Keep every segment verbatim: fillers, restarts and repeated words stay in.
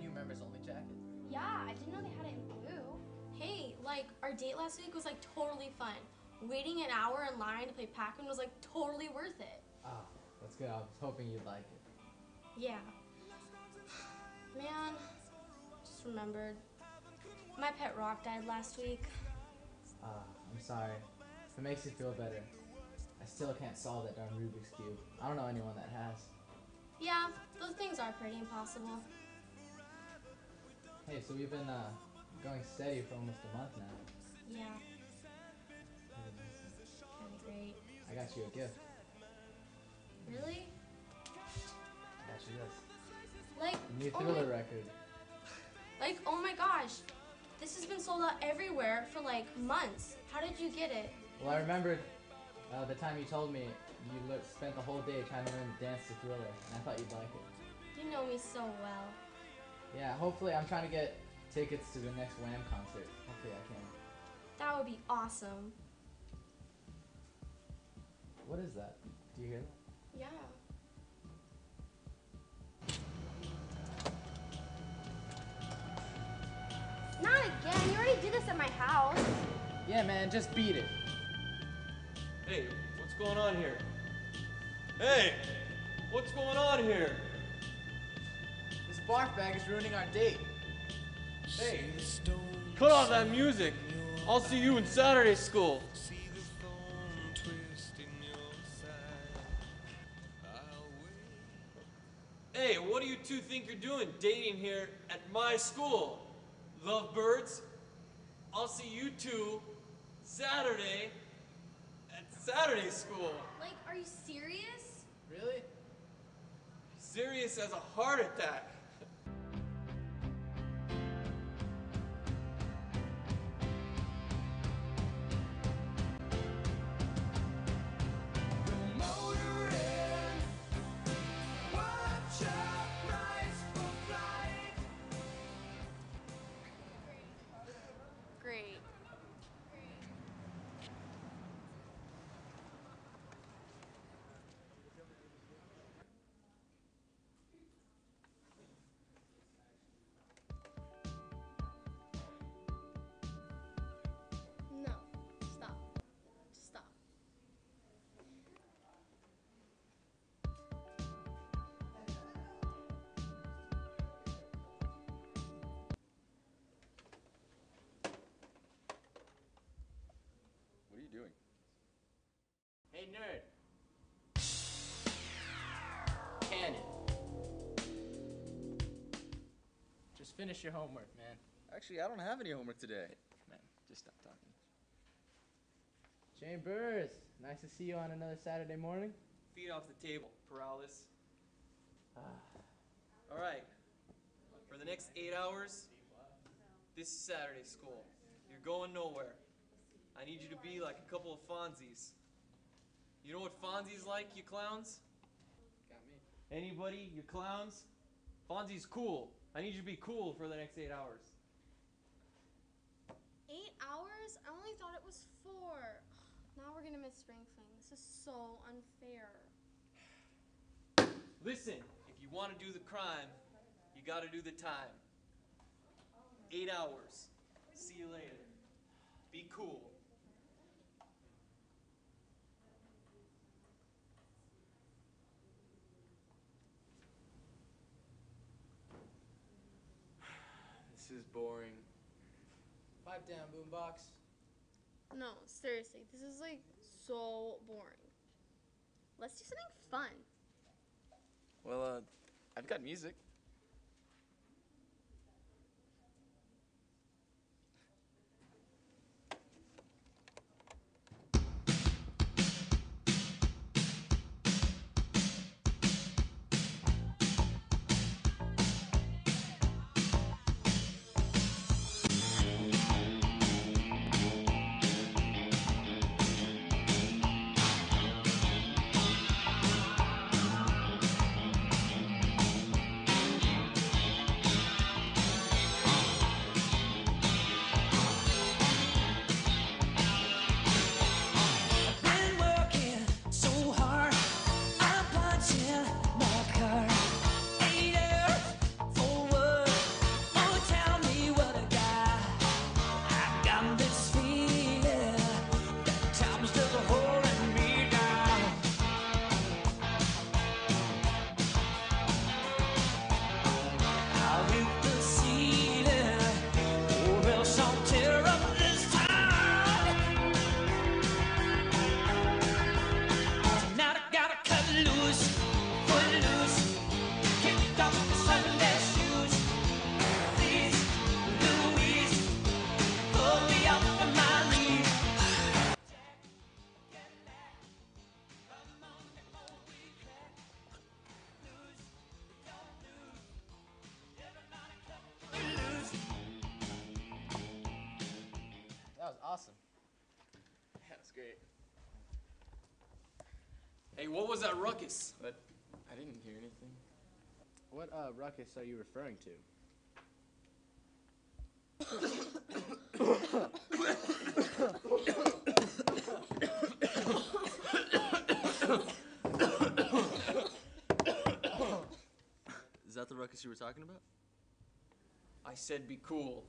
new members only jacket. Yeah, I didn't know they had it in blue. Hey, like, our date last week was like totally fun. Waiting an hour in line to play Pac-Man was like totally worth it. Ah, that's good. I was hoping you'd like it. Yeah. Man, just remembered. My pet rock died last week. Ah, I'm sorry. If it makes you feel better. I still can't solve that darn Rubik's cube. I don't know anyone that has. Yeah, those things are pretty impossible. Hey, so we've been uh, going steady for almost a month now. Yeah. That'd be great. I got you a gift. Really? I got you this. Like, the new Thriller record. Like, oh my gosh. This has been sold out everywhere for like months. How did you get it? Well, I remembered uh, the time you told me you looked, spent the whole day trying to learn to dance to Thriller, and I thought you'd like it. You know me so well. Yeah, hopefully I'm trying to get tickets to the next Wham! Concert. Hopefully I can. That would be awesome. What is that? Do you hear that? Yeah. Not again, you already did this at my house. Yeah man, just beat it. Hey, what's going on here? Hey, what's going on here? This barf bag is ruining our date. Hey, cut off that music. I'll see you in Saturday school. Hey, what do you two think you're doing dating here at my school? Lovebirds, I'll see you two Saturday at Saturday school. Like, are you serious? Really? Serious as a heart attack. Great. No, stop. Stop. What are you doing? Hey, nerd! Cannon! Just finish your homework, man. Actually, I don't have any homework today. Man, just stop talking. Chambers, nice to see you on another Saturday morning. Feet off the table, Paralis. Alright, for the next eight hours, this is Saturday school. You're going nowhere. I need you to be like a couple of Fonzies. You know what Fonzie's like, you clowns? Got me. Anybody, you clowns? Fonzie's cool. I need you to be cool for the next eight hours. Eight hours? I only thought it was four. Now we're gonna miss Spring Fling. This is so unfair. Listen, if you want to do the crime, you gotta do the time. Eight hours. See you later. Be cool. This is boring. Pipe down, boombox. No, seriously, this is like so boring. Let's do something fun. Well, uh, I've got music. great. Hey, what was that ruckus? But I didn't hear anything. What uh, ruckus are you referring to? Is that the ruckus you were talking about? I said be cool.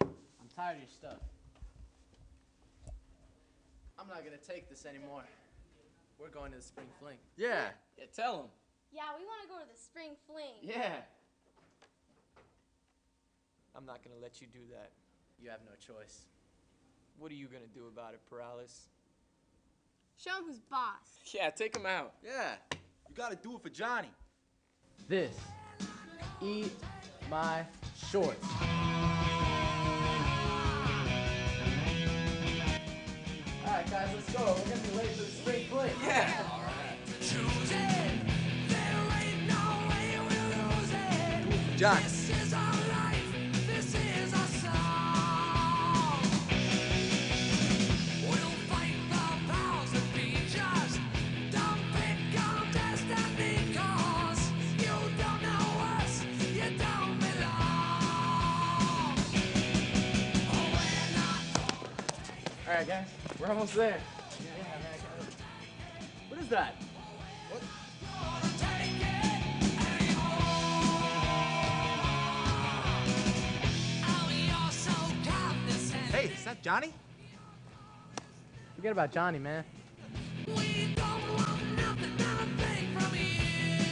I'm tired of your stuff. I'm not gonna take this anymore. We're going to the Spring Fling. Yeah. Yeah, tell them. Yeah, we want to go to the Spring Fling. Yeah. I'm not gonna let you do that. You have no choice. What are you gonna do about it, Paralis? Show him who's boss. Yeah, take him out. Yeah. You gotta do it for Johnny. This. Eat my shorts. Alright guys, let's go. We're gonna be late for the Spring Fling. Yeah. Yeah. Alright. There ain't no way we'll lose it. Do it for Johnny. This is our life. This is our song. We'll fight the powers that be just. Don't pick our destiny cause you don't know us. You don't belong. Oh, we're not. Alright guys. We're almost there. Yeah, yeah, yeah, yeah. What is that? What? Hey, is that Johnny? Forget about Johnny, man. We don't want nothing, not a thing from you.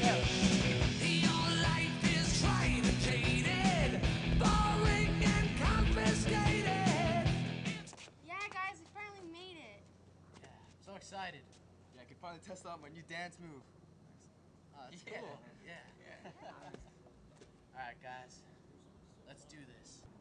Yeah. Your life is truncated, boring and confiscated. Excited. Yeah, I could finally test out my new dance move. Oh, that's yeah. Cool. Yeah. Yeah. All right, guys. Let's do this.